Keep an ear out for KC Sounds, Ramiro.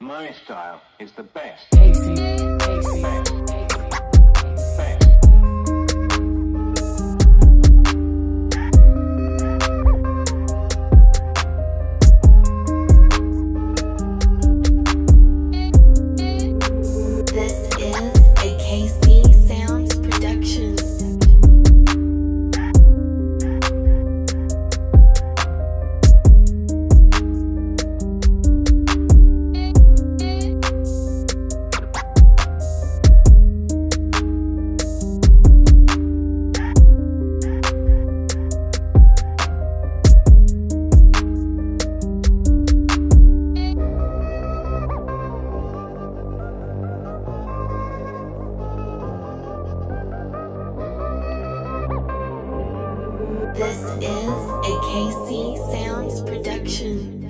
My style is the best. This is a KC Sounds production. This is a KC Sounds production.